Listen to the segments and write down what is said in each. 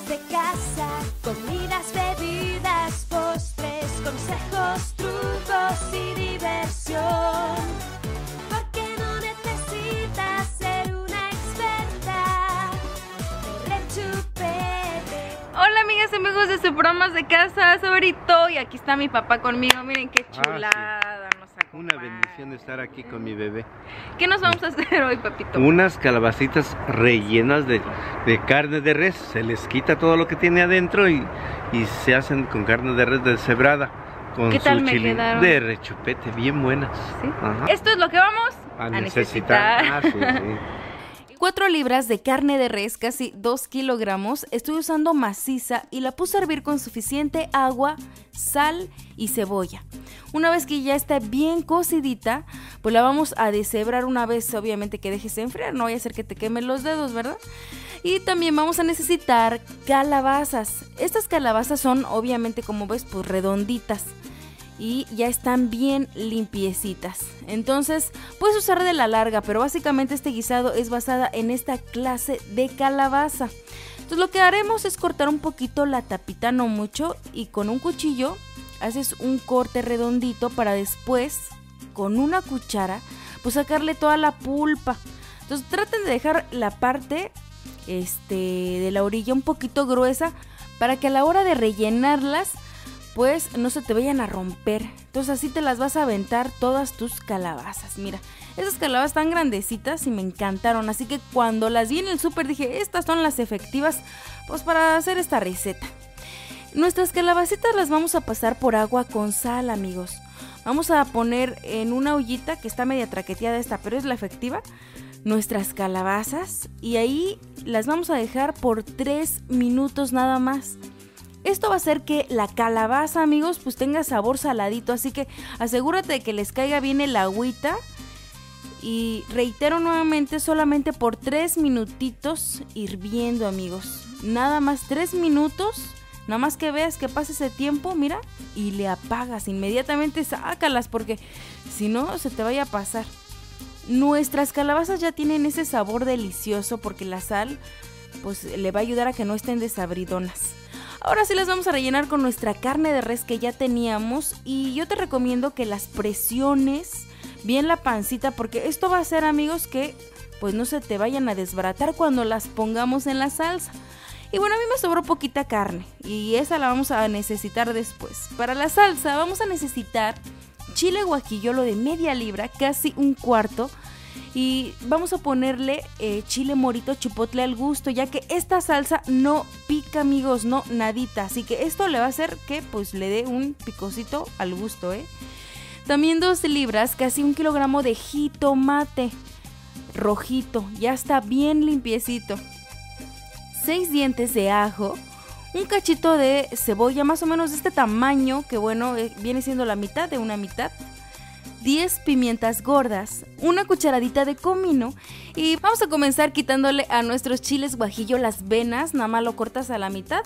amas de casa, comidas, bebidas, postres, consejos, trucos y diversión. Porque no necesitas ser una experta. Hola amigas y amigos de Super Ama de Casa, Sabrito, y aquí está mi papá conmigo, miren qué chulada. Sí. Una bendición de estar aquí con mi bebé. ¿Qué nos vamos a hacer hoy, papito? Unas calabacitas rellenas de carne de res. Se les quita todo lo que tiene adentro y se hacen con carne de res deshebrada. Con ¿qué tal su me chile quedaron? De rechupete, bien buenas. ¿Sí? Esto es lo que vamos a necesitar. Ah, sí, sí. 4 libras de carne de res, casi 2 kilogramos, estoy usando maciza y la puse a hervir con suficiente agua, sal y cebolla. Una vez que ya está bien cocidita, pues la vamos a deshebrar una vez, obviamente que dejes de enfriar, no vaya a ser que te quemen los dedos, ¿verdad? Y también vamos a necesitar calabazas. Estas calabazas son, obviamente, como ves, pues redonditas. Y ya están bien limpiecitas. Entonces puedes usar de la larga, pero básicamente este guisado es basada en esta clase de calabaza. Entonces lo que haremos es cortar un poquito la tapita, no mucho, y con un cuchillo haces un corte redondito para después con una cuchara pues sacarle toda la pulpa. Entonces traten de dejar la parte de la orilla un poquito gruesa para que a la hora de rellenarlas pues no se te vayan a romper. Entonces así te las vas a aventar todas tus calabazas. Mira, esas calabazas tan grandecitas y me encantaron, así que cuando las vi en el súper dije, estas son las efectivas pues para hacer esta receta. Nuestras calabacitas las vamos a pasar por agua con sal, amigos. Vamos a poner en una ollita que está media traqueteada esta, pero es la efectiva, nuestras calabazas, y ahí las vamos a dejar por 3 minutos nada más. Esto va a hacer que la calabaza, amigos, pues tenga sabor saladito, así que asegúrate de que les caiga bien el agüita. Y reitero nuevamente, solamente por 3 minutitos hirviendo, amigos. Nada más 3 minutos, nada más que veas que pase ese tiempo, mira, y le apagas. Inmediatamente sácalas porque si no se te vaya a pasar. Nuestras calabazas ya tienen ese sabor delicioso porque la sal pues le va a ayudar a que no estén desabridonas. Ahora sí las vamos a rellenar con nuestra carne de res que ya teníamos, y yo te recomiendo que las presiones bien la pancita porque esto va a hacer, amigos, que pues no se te vayan a desbaratar cuando las pongamos en la salsa. Y bueno, a mí me sobró poquita carne y esa la vamos a necesitar después. Para la salsa vamos a necesitar chile guajillolo de media libra, casi un cuarto. Y vamos a ponerle chile morito chipotle al gusto, ya que esta salsa no pica, amigos, no nadita. Así que esto le va a hacer que pues le dé un picocito al gusto, ¿eh? También 2 libras, casi 1 kilogramo de jitomate rojito, ya está bien limpiecito. 6 dientes de ajo, un cachito de cebolla más o menos de este tamaño, que bueno, viene siendo la mitad de una mitad. 10 pimientas gordas, una cucharadita de comino, y vamos a comenzar quitándole a nuestros chiles guajillo las venas. Nada más lo cortas a la mitad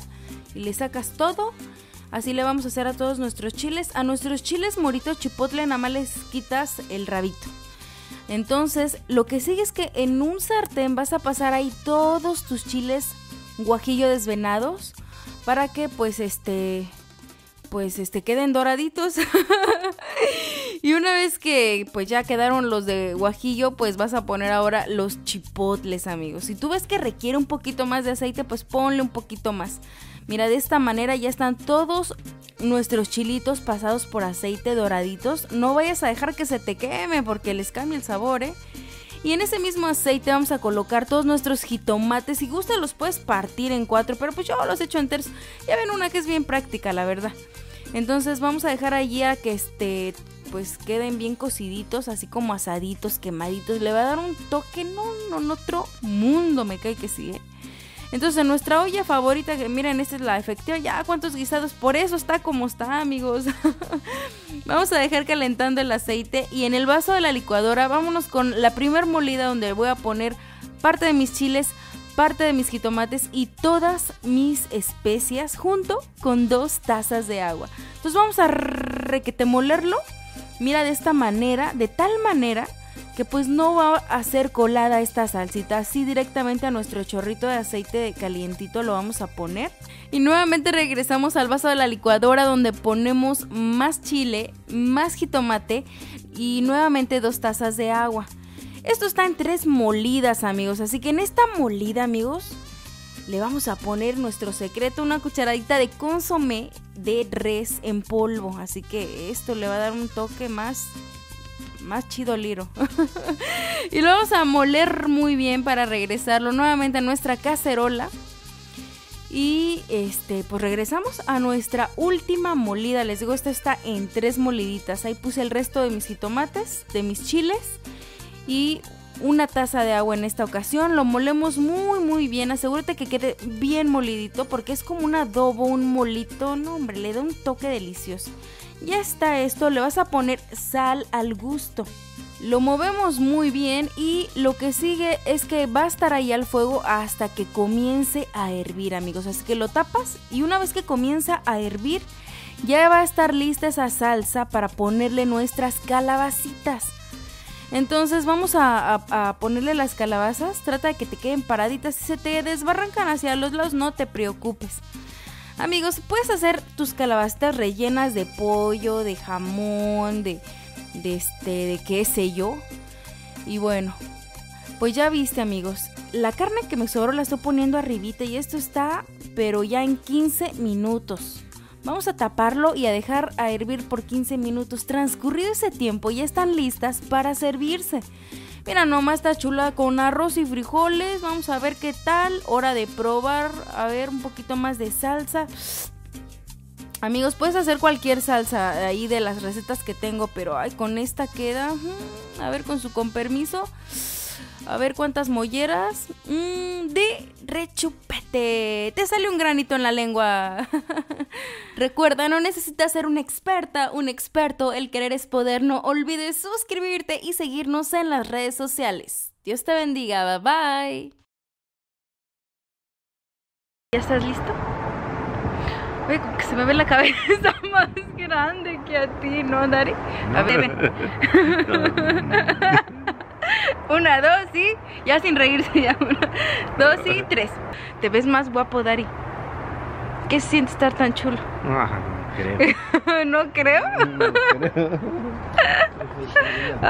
y le sacas todo. Así le vamos a hacer a todos nuestros chiles. A nuestros chiles moritos chipotle nada más les quitas el rabito. Entonces lo que sigue es que en un sartén vas a pasar ahí todos tus chiles guajillo desvenados para que pues queden doraditos. Y una vez que pues ya quedaron los de guajillo, pues vas a poner ahora los chipotles, amigos. Si tú ves que requiere un poquito más de aceite, pues ponle un poquito más. Mira, de esta manera ya están todos nuestros chilitos pasados por aceite doraditos. No vayas a dejar que se te queme porque les cambia el sabor, ¿eh? Y en ese mismo aceite vamos a colocar todos nuestros jitomates. Si gustas los puedes partir en 4, pero pues yo los echo enteros. Ya ven una que es bien práctica, la verdad. Entonces vamos a dejar allí a que pues queden bien cociditos, así como asaditos, quemaditos. Le va a dar un toque, no, otro mundo, me cae que sí, ¿eh? Entonces en nuestra olla favorita, que miren, esta es la efectiva, ya cuántos guisados, por eso está como está, amigos. Vamos a dejar calentando el aceite y en el vaso de la licuadora vámonos con la primer molida donde voy a poner parte de mis chiles, parte de mis jitomates y todas mis especias junto con 2 tazas de agua. Entonces vamos a requetemolerlo. Mira, de esta manera, de tal manera que pues no va a ser colada esta salsita, así directamente a nuestro chorrito de aceite calientito lo vamos a poner. Y nuevamente regresamos al vaso de la licuadora donde ponemos más chile, más jitomate y nuevamente 2 tazas de agua. Esto está en 3 molidas, amigos, así que en esta molida, amigos, le vamos a poner nuestro secreto, una cucharadita de consomé de res en polvo. Así que esto le va a dar un toque más chido liro. Y lo vamos a moler muy bien para regresarlo nuevamente a nuestra cacerola. Y pues regresamos a nuestra última molida. Les digo, esto está en 3 moliditas. Ahí puse el resto de mis jitomates, de mis chiles y 1 taza de agua en esta ocasión. Lo molemos muy bien. Asegúrate que quede bien molidito porque es como un adobo, un molito. No, hombre, le da un toque delicioso. Ya está esto. Le vas a poner sal al gusto. Lo movemos muy bien y lo que sigue es que va a estar ahí al fuego hasta que comience a hervir, amigos. Así que lo tapas y una vez que comienza a hervir ya va a estar lista esa salsa para ponerle nuestras calabacitas. Entonces vamos a ponerle las calabazas. Trata de que te queden paraditas. Si se te desbarrancan hacia los lados, no te preocupes. Amigos, puedes hacer tus calabacitas rellenas de pollo, de jamón, de qué sé yo. Y bueno, pues ya viste, amigos. La carne que me sobró la estoy poniendo arribita y esto está, pero ya en 15 minutos. Vamos a taparlo y a dejar a hervir por 15 minutos. Transcurrido ese tiempo ya están listas para servirse. Mira, nomás está chula con arroz y frijoles. Vamos a ver qué tal. Hora de probar. A ver, un poquito más de salsa. Amigos, puedes hacer cualquier salsa ahí de las recetas que tengo, pero ay, con esta queda. A ver, con permiso. A ver cuántas molleras. De rechupete. Te sale un granito en la lengua. Recuerda, no necesitas ser una experta, un experto. El querer es poder. No olvides suscribirte y seguirnos en las redes sociales. Dios te bendiga. Bye, bye. ¿Ya estás listo? Oye, como que se me ve la cabeza más grande que a ti, ¿no, Dari? A ver, ven. 1, 2 y... Ya sin reírse ya. 1, 2 y 3. Te ves más guapo, Dari. ¿Qué sientes estar tan chulo? No creo. ¿No creo? No creo.